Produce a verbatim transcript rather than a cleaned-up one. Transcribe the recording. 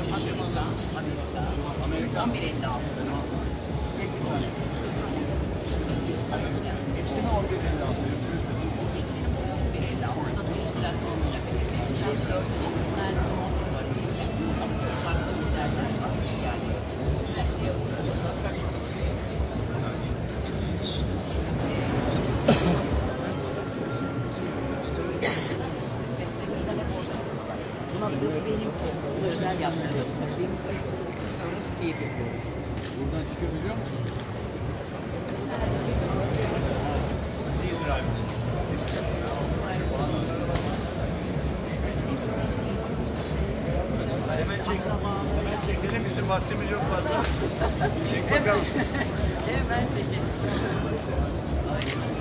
Amerika, Amerika, Amerika, benim özel yaptığım, benim özel diye yapıyorum. Buradan çıkabiliyor musun? Hemen çek, hemen çekelim. Bizim vaktimiz yok fazla. Çek bakalım. Hemen çekelim.